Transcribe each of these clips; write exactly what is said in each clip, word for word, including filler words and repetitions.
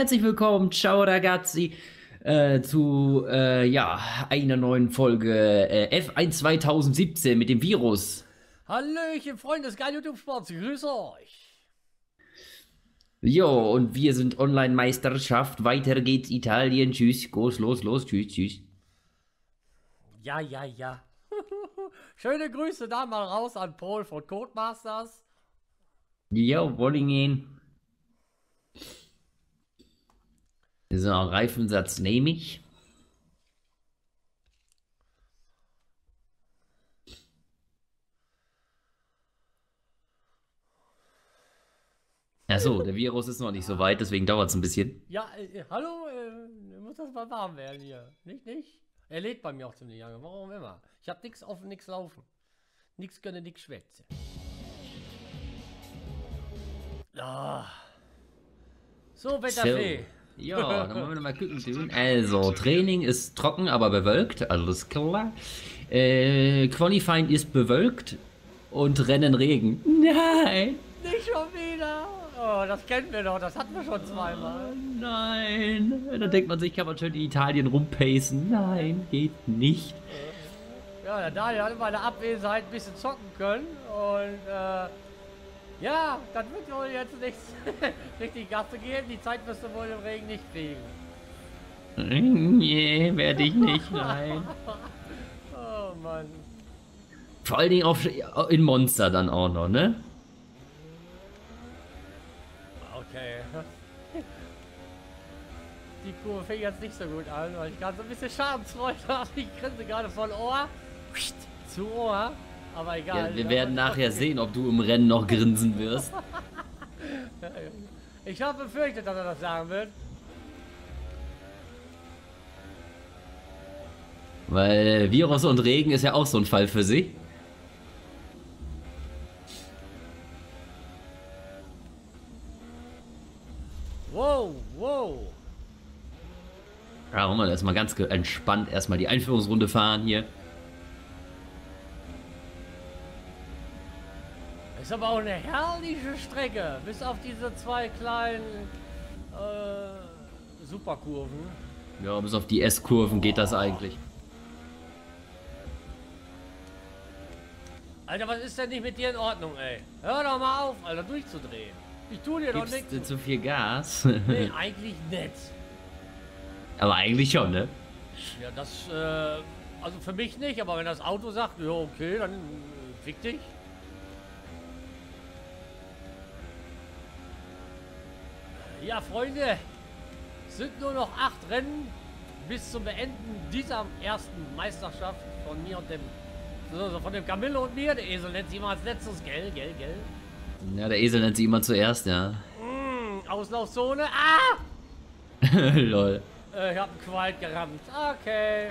herzlich willkommen, ciao ragazzi, äh, zu äh, ja, einer neuen Folge äh, F eins zweitausendsiebzehn mit dem Virus. Hallöchen, Freunde des geilen YouTube-Sports, grüß euch. Jo, und wir sind Online-Meisterschaft, weiter geht's Italien, tschüss, los, los, los, tschüss, tschüss. Ja, ja, ja. Schöne Grüße da mal raus an Paul von Codemasters. Jo, Wollingen. So, Reifensatz nehme ich. Achso, der Virus ist noch nicht so weit, deswegen dauert es ein bisschen. Ja, äh, hallo, äh, muss das mal warm werden hier. Nicht, nicht? Er lädt bei mir auch ziemlich lange, warum immer. Ich habe nichts offen, nichts laufen. Nichts gönne, nichts schwätze. Ah. So, Wetterfee. So. Ja, dann wollen wir mal gucken. Also, Training ist trocken, aber bewölkt. Alles klar. Äh, Qualifying ist bewölkt und Rennen Regen. Nein! Nicht schon wieder! Oh, das kennen wir doch, das hatten wir schon zweimal. Oh, nein! Da denkt man sich, kann man schön in Italien rumpacen. Nein, geht nicht. Ja, der Daniel hat in meiner Abwesenheit ein bisschen zocken können und äh. Ja, das wird wohl jetzt nichts richtig Gasse geben. Die Zeit wirst du wohl im Regen nicht kriegen. Nee, werde ich nicht, nein. Oh Mann. Vor allen Dingen auf, in Monster dann auch noch, ne? Okay. Die Kurve fängt jetzt nicht so gut an, weil ich gerade so ein bisschen Schadensfreude habe. Ich grinse gerade von Ohr zu Ohr. Aber egal. Ja, wir werden nachher sehen, ob du im Rennen noch grinsen wirst. Ich habe befürchtet, dass er das sagen wird. Weil Virus und Regen ist ja auch so ein Fall für sie. Wow, wow. Ja, wollen wir erstmal ganz entspannt erstmal die Einführungsrunde fahren hier. Ist aber auch eine herrliche Strecke, bis auf diese zwei kleinen äh, Superkurven. Ja, bis auf die S-Kurven oh. Geht das eigentlich. Alter, was ist denn nicht mit dir in Ordnung, ey? Hör doch mal auf, Alter, durchzudrehen. Ich tu dir Gibst doch nichts. Gibst du zu viel Gas? Nee, eigentlich nicht. Aber eigentlich schon, ne? Ja, das, äh, also für mich nicht, aber wenn das Auto sagt, ja okay, dann fick dich. Ja, Freunde, es sind nur noch acht Rennen bis zum Beenden dieser ersten Meisterschaft von mir und dem, also von dem Camillo und mir. Der Esel nennt sie immer als letztes, gell, gell, gell. Ja, der Esel nennt sie immer zuerst, ja. Mm, Auslaufzone, ah! Lol. Äh, ich hab einen Qualt gerammt, okay. Okay,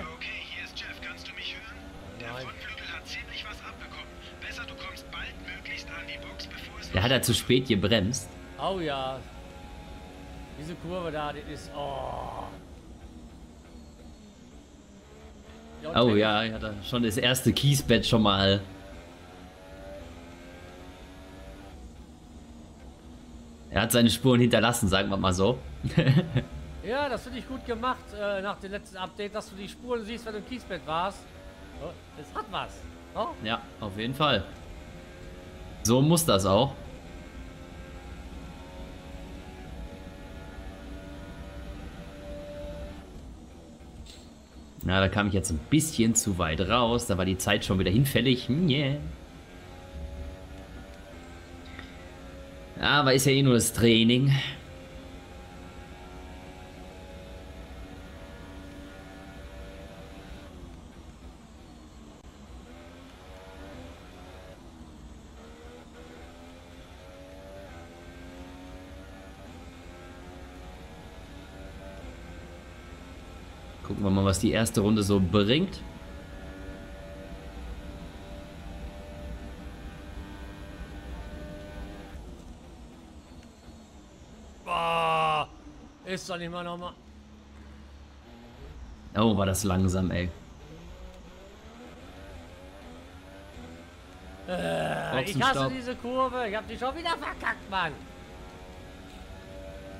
hier ist Jeff, kannst du mich hören? Der Frontflügel hat ziemlich was abbekommen. Besser, du kommst baldmöglichst an die Box, bevor es... Der hat er zu spät gebremst. Oh ja. Diese Kurve da, die ist... Oh, ja, oh ja, ich hatte schon das erste Kiesbett schon mal. Er hat seine Spuren hinterlassen, sagen wir mal so. Ja, das finde ich gut gemacht äh, nach dem letzten Update, dass du die Spuren siehst, wenn du im Kiesbett warst. Oh, das hat was. Oh? Ja, auf jeden Fall. So muss das auch. Na, da kam ich jetzt ein bisschen zu weit raus. Da war die Zeit schon wieder hinfällig. Hm, yeah. Aber ist ja eh nur das Training. Gucken wir mal, was die erste Runde so bringt. Boah, ist doch nicht mal nochmal. Oh, war das langsam, ey. Äh, ich hasse diese Kurve. Ich hab die schon wieder verkackt, Mann.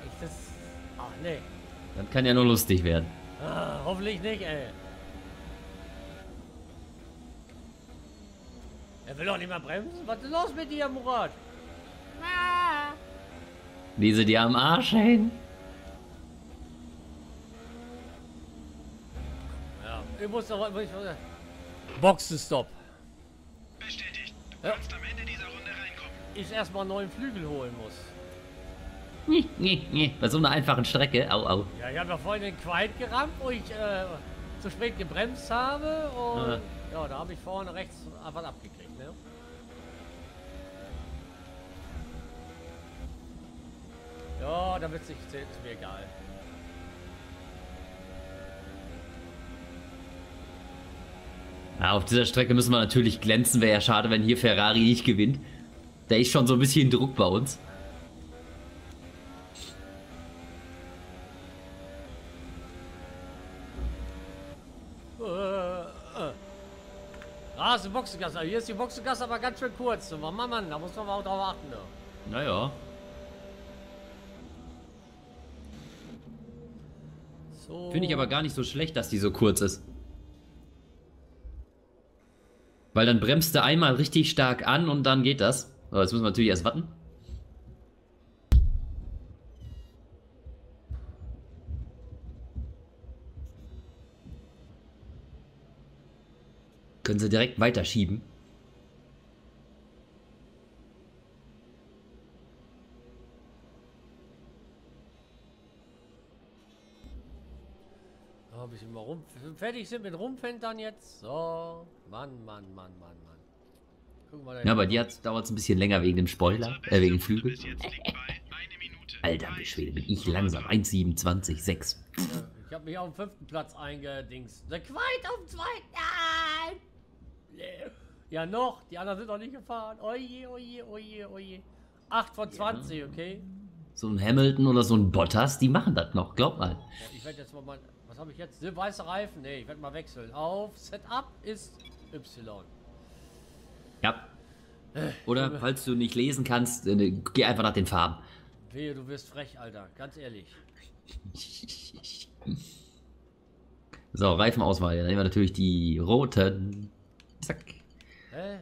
Ich das. Ach Nee. Das kann ja nur lustig werden. Ah, hoffentlich nicht, ey. Er will doch nicht mal bremsen. Was ist los mit dir, Murat? Ah. Wie sie dir am Arsch hängen. Ja, ich muss doch... Ich muss, Boxenstopp. Bestätigt. Du ja. kannst am Ende dieser Runde reinkommen. Ich erstmal einen neuen Flügel holen muss. Nee, nee, nee. Bei so einer einfachen Strecke. Au, au. Ja, ich habe doch vorhin den Quiet gerammt, wo ich äh, zu spät gebremst habe. Und ah. ja, da habe ich vorne rechts einfach abgekriegt, ne? Ja, da wird es nicht zählen. Ist mir egal. Ja, auf dieser Strecke müssen wir natürlich glänzen. Wäre ja schade, wenn hier Ferrari nicht gewinnt. Da ist schon so ein bisschen Druck bei uns. Ah, ist die Boxengasse. Hier ist die Boxengasse aber ganz schön kurz. Mann, Mann, Mann, da muss man auch drauf achten. Ne? Naja. So. Finde ich aber gar nicht so schlecht, dass die so kurz ist. Weil dann bremst du einmal richtig stark an und dann geht das. So, jetzt müssen wir natürlich erst warten. Können sie direkt weiterschieben. Da habe ich immer rum. Fertig sind mit Rumpfentern jetzt. So. Mann, Mann, Mann, Mann, Mann. Guck mal da. Ja, aber die dauert es ein bisschen länger wegen dem Spoiler. Äh, wegen dem Flügel. Alter, Schwede, bin ich langsam. eins siebenundzwanzig sechs. Ich habe mich auf den fünften Platz eingedingst. Der Quite auf dem zweiten. Ah! Ja, noch. Die anderen sind noch nicht gefahren. Oje, oje, oje, oje. acht von zwanzig, ja. Okay. So ein Hamilton oder so ein Bottas, die machen das noch. Glaub mal. Ich werde jetzt mal. Mein, was habe ich jetzt? Weiße Reifen? Nee, ich werde mal wechseln. Auf Setup ist Y. Ja. Oder falls du nicht lesen kannst, geh einfach nach den Farben. Wehe, du wirst frech, Alter. Ganz ehrlich. So, Reifenauswahl. Dann nehmen wir natürlich die roten. Zack. Hä?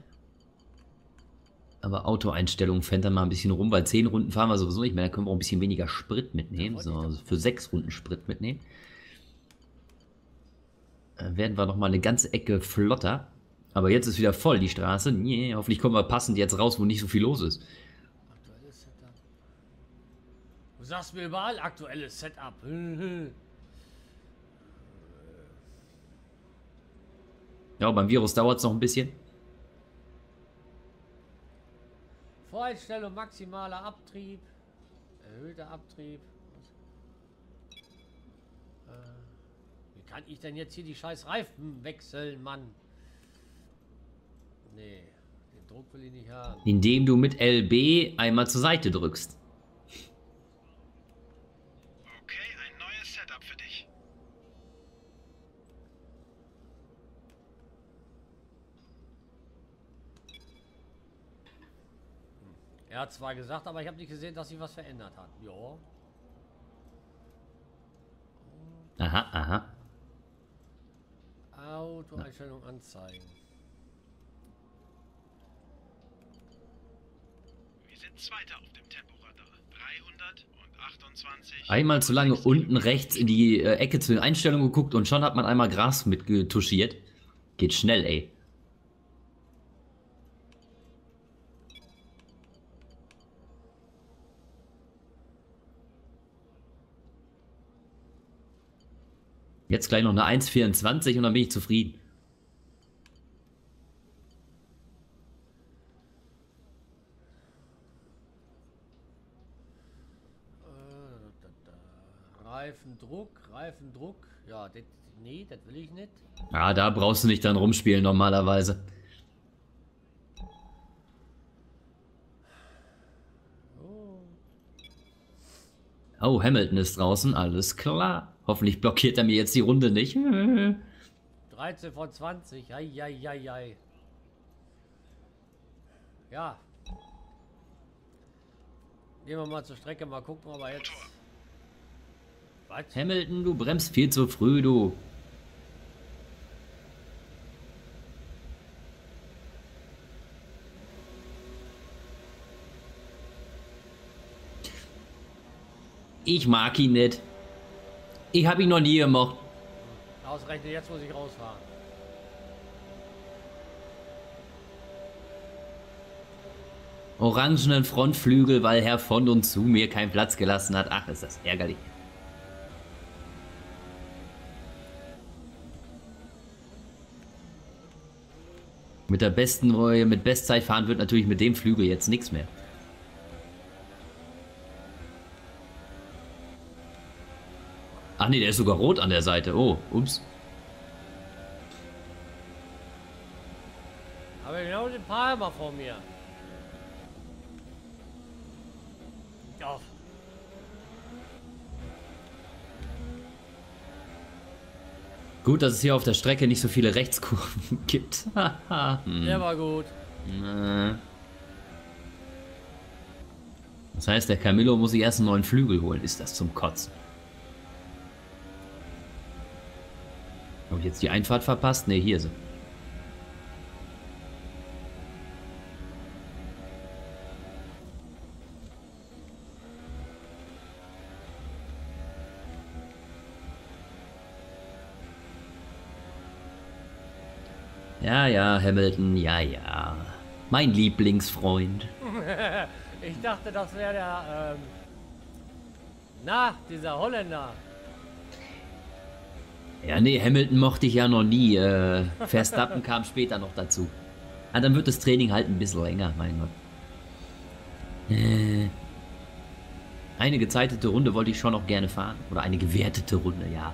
Aber Autoeinstellungen fänden dann mal ein bisschen rum, weil zehn Runden fahren wir sowieso nicht mehr. Da können wir auch ein bisschen weniger Sprit mitnehmen. So, also für sechs Runden Sprit mitnehmen. Dann werden wir nochmal eine ganze Ecke flotter. Aber jetzt ist wieder voll die Straße. Nee, hoffentlich kommen wir passend jetzt raus, wo nicht so viel los ist. Du sagst mir überall aktuelles Setup. Ja, beim Virus dauert es noch ein bisschen. Voreinstellung maximaler Abtrieb. Erhöhter Abtrieb. Äh, wie kann ich denn jetzt hier die scheiß Reifen wechseln, Mann? Nee, den Druck will ich nicht haben. Indem du mit L B einmal zur Seite drückst. Er hat zwar gesagt, aber ich habe nicht gesehen, dass sie was verändert hat. Jo. Aha, aha. Autoeinstellung anzeigen. Wir sind Zweiter auf dem Temporadar. dreihundertachtundzwanzig. Einmal zu lange unten rechts in die äh, Ecke zu den Einstellungen geguckt und schon hat man einmal Gras mitgetuschiert. Geht schnell, ey. Jetzt gleich noch eine eins vierundzwanzig und dann bin ich zufrieden. Reifendruck, Reifendruck. Ja, das, nee, das will ich nicht. Ah, da brauchst du nicht dann rumspielen normalerweise. Oh, Hamilton ist draußen, alles klar. Hoffentlich blockiert er mir jetzt die Runde nicht. dreizehn von zwanzig, ei, ei, ei, ei. Ja. Gehen wir mal zur Strecke, mal gucken, aber jetzt... Hamilton, du bremst viel zu früh, du. Ich mag ihn nicht. Ich habe ihn noch nie gemocht. Ausgerechnet jetzt muss ich rausfahren. Orangenen Frontflügel, weil Herr von und zu mir keinen Platz gelassen hat. Ach, ist das ärgerlich. Mit der besten Reue, mit Bestzeit fahren wird natürlich mit dem Flügel jetzt nichts mehr. Ach nee, der ist sogar rot an der Seite. Oh, ups. Aber genau den Palmer vor mir. Ja. Gut, dass es hier auf der Strecke nicht so viele Rechtskurven gibt. Der war gut. Das heißt, der Camillo muss sich erst einen neuen Flügel holen. Ist das zum Kotzen? Habe ich jetzt die Einfahrt verpasst? Ne, hier sind. Ja, ja, Hamilton, ja, ja. Mein Lieblingsfreund. Ich dachte, das wäre der, ähm... na, dieser Holländer. Ja, nee, Hamilton mochte ich ja noch nie. Äh, Verstappen kam später noch dazu. Ah, dann wird das Training halt ein bisschen länger, mein Gott. Äh, eine gezeitete Runde wollte ich schon noch gerne fahren. Oder eine gewertete Runde, ja.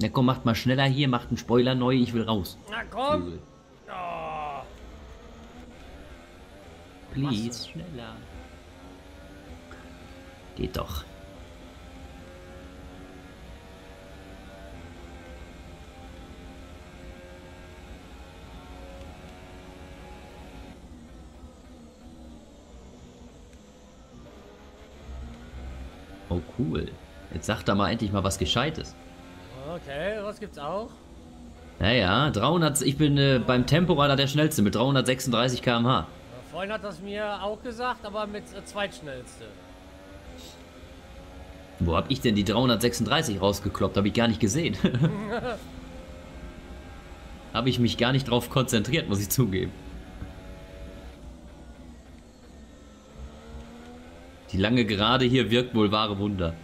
Na komm, macht mal schneller hier, macht einen Spoiler neu, ich will raus. Na komm! Oh. Please, Masse. Schneller. Geht doch. Oh cool. Jetzt sagt er mal endlich mal was Gescheites. Okay, was gibt's auch? Naja, dreihundert, ich bin äh, beim Temporader der Schnellste mit dreihundertsechsunddreißig Kilometer pro Stunde. Vorhin hat das mir auch gesagt, aber mit äh, Zweitschnellste. Wo hab ich denn die dreihundertsechsunddreißig rausgekloppt? Hab ich gar nicht gesehen. Habe ich mich gar nicht drauf konzentriert, muss ich zugeben. Die lange Gerade hier wirkt wohl wahre Wunder.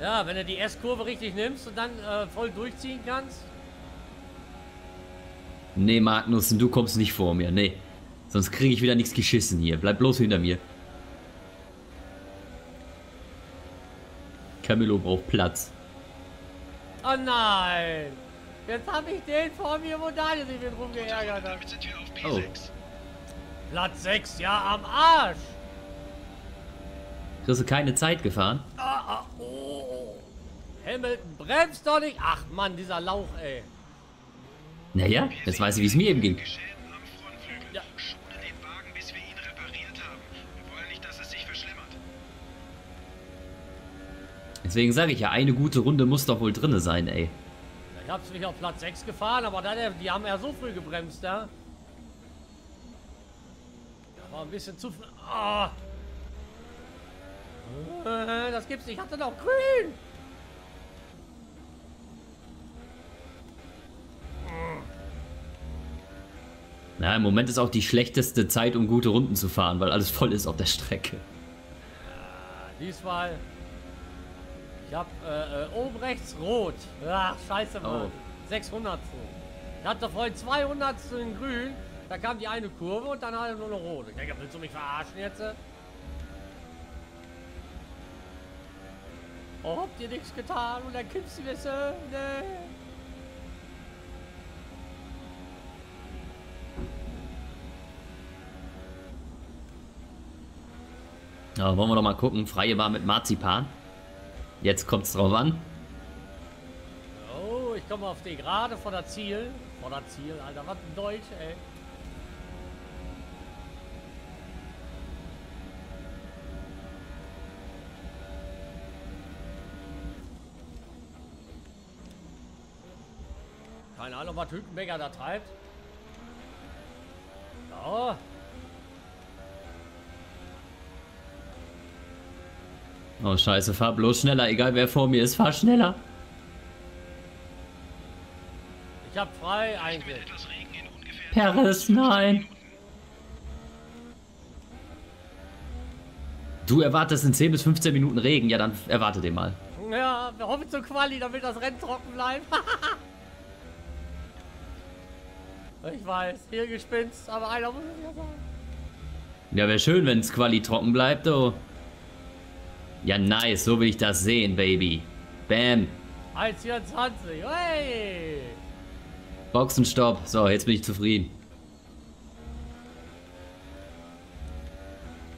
Ja, wenn du die S-Kurve richtig nimmst und dann äh, voll durchziehen kannst. Nee, Magnussen, du kommst nicht vor mir, nee. Sonst kriege ich wieder nichts geschissen hier. Bleib bloß hinter mir. Camillo braucht Platz. Oh nein! Jetzt habe ich den vor mir, wo Daniel sich mit rumgeärgert hat. Oh. Platz sechs, ja, am Arsch! Kriegst du keine Zeit gefahren? Ah, oh, oh, oh. Hamilton, bremst doch nicht! Ach Mann, dieser Lauch, ey. Naja, jetzt weiß ich, wie es mir eben ging. Ja. Schone den Wagen, bis wir ihn repariert haben. Wir wollen nicht, dass es sich verschlimmert. Deswegen sage ich ja, eine gute Runde muss doch wohl drinne sein, ey. Ich hab's nicht auf Platz sechs gefahren, aber dann, die haben ja so früh gebremst, da. Ja? War ein bisschen zu... Oh. Das gibt's nicht. Ich hatte doch grün. Na, im Moment ist auch die schlechteste Zeit, um gute Runden zu fahren, weil alles voll ist auf der Strecke. Ja, diesmal. Ich hab äh, äh, oben rechts rot. Ach, scheiße, Mann. Oh. sechshundert. Ich hatte vorhin zweihundert in grün. Da kam die eine Kurve und dann hatte nur noch rot. Ich denke, willst du mich verarschen jetzt? Oh, habt ihr nichts getan und dann kippst du das, ne? Ja, wollen wir doch mal gucken. Freie Bahn mit Marzipan. Jetzt kommt's drauf an. Oh, ich komme auf die Gerade vor der Ziel. Vor der Ziel, Alter, was ein Deutsch, ey. Keine Ahnung, was Hügenbecker da treibt. Ja. Oh, scheiße, fahr bloß schneller. Egal, wer vor mir ist, fahr schneller. Ich hab frei eigentlich. Perez, nein. Du erwartest in zehn bis fünfzehn Minuten Regen. Ja, dann erwarte den mal. Ja, wir hoffen zur Quali, damit das Rennen trocken bleibt. Ich weiß, hier gespinst, aber einer muss es ja sagen. Ja, wäre schön, wenn es Quali trocken bleibt, oh. Ja, nice, so will ich das sehen, Baby. Bam. eins vierundzwanzig, hey. Boxenstopp. So, jetzt bin ich zufrieden.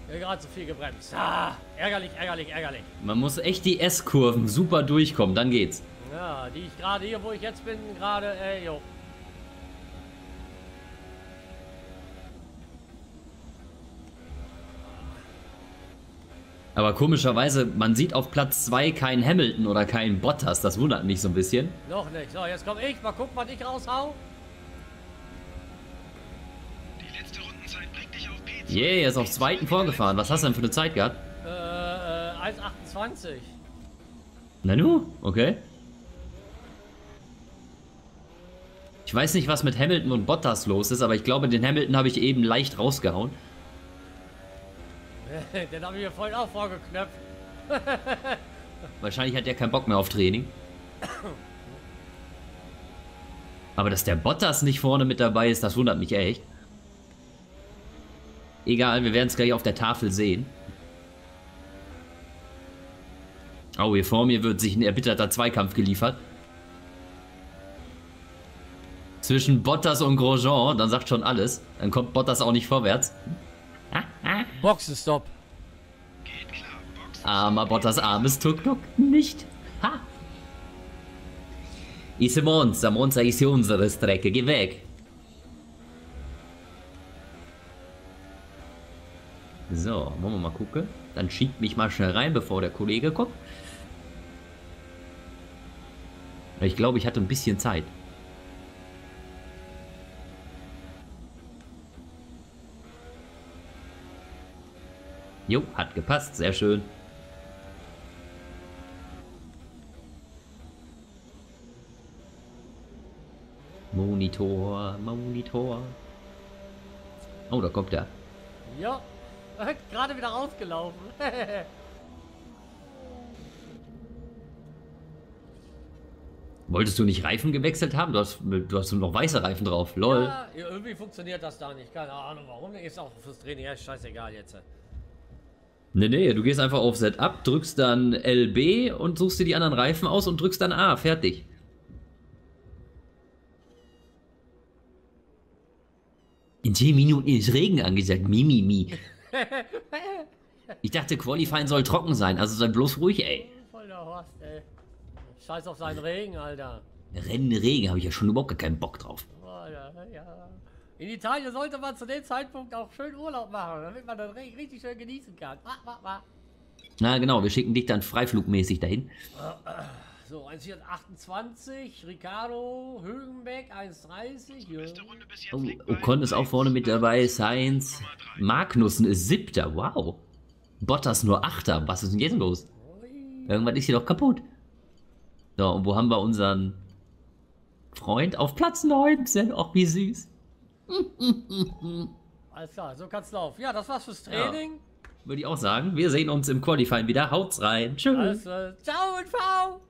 Ich hab gerade zu viel gebremst. Ah, ärgerlich, ärgerlich, ärgerlich. Man muss echt die S-Kurven super durchkommen, dann geht's. Ja, die ich gerade hier, wo ich jetzt bin, gerade, äh, jo. Aber komischerweise, man sieht auf Platz zwei keinen Hamilton oder keinen Bottas. Das wundert mich so ein bisschen. Noch nicht. So, jetzt komm ich. Mal gucken, was ich raushau. Die letzte Rundenzeit bringt dich auf P zwei. Yeah, er ist auf zweiten vorgefahren. Was hast du denn für eine Zeit gehabt? Äh, eins achtundzwanzig. Na nu? Okay. Ich weiß nicht, was mit Hamilton und Bottas los ist, aber ich glaube, den Hamilton habe ich eben leicht rausgehauen. Den habe ich mir vorhin auch vorgeknöpft. Wahrscheinlich hat der keinen Bock mehr auf Training. Aber dass der Bottas nicht vorne mit dabei ist, das wundert mich echt. Egal, wir werden es gleich auf der Tafel sehen. Oh, hier vor mir wird sich ein erbitterter Zweikampf geliefert. Zwischen Bottas und Grosjean, dann sagt schon alles. Dann kommt Bottas auch nicht vorwärts. Boxenstopp. Geht klar, Boxenstopp. Armer Bottas, armes Tuck-Tuck nicht. Ha! Ist Monza, Monza ist hier unsere Strecke, geh weg. So, wollen wir mal gucken. Dann schiebt mich mal schnell rein, bevor der Kollege kommt. Ich glaube, ich hatte ein bisschen Zeit. Jo, hat gepasst, sehr schön. Monitor, Monitor. Oh, da kommt er. Ja, gerade wieder rausgelaufen. Wolltest du nicht Reifen gewechselt haben? Du hast, du hast noch weiße Reifen drauf, lol. Ja, irgendwie funktioniert das da nicht. Keine Ahnung warum. Ist auch fürs Training ja scheißegal jetzt. Nee, nee, du gehst einfach auf Setup, drückst dann L B und suchst dir die anderen Reifen aus und drückst dann A, fertig. In zehn Minuten ist Regen angesagt, mimimi. Mi, mi. Ich dachte, Qualifying soll trocken sein, also sei bloß ruhig, ey. Voll der Horst, ey. Scheiß auf seinen Regen, Alter. Rennen Regen, habe ich ja schon überhaupt keinen Bock drauf. Oh, ja, ja. In Italien sollte man zu dem Zeitpunkt auch schön Urlaub machen, damit man das richtig schön genießen kann. Ah, ah, ah. Na genau, wir schicken dich dann freiflugmäßig dahin. So, eins achtundzwanzig, Ricardo, Hügenbeck, eins dreißig. Oh, Ocon ist auch vorne mit dabei, Sainz. Magnussen ist siebter, wow. Bottas nur achter, was ist denn jetzt los? Irgendwann ist hier doch kaputt. So, und wo haben wir unseren Freund? Auf Platz neunzehn, auch wie süß. Alles klar, so kann's laufen. Ja, das war's fürs Training. Ja, würde ich auch sagen. Wir sehen uns im Qualifying wieder. Haut's rein. Tschüss. Alles, ciao und V.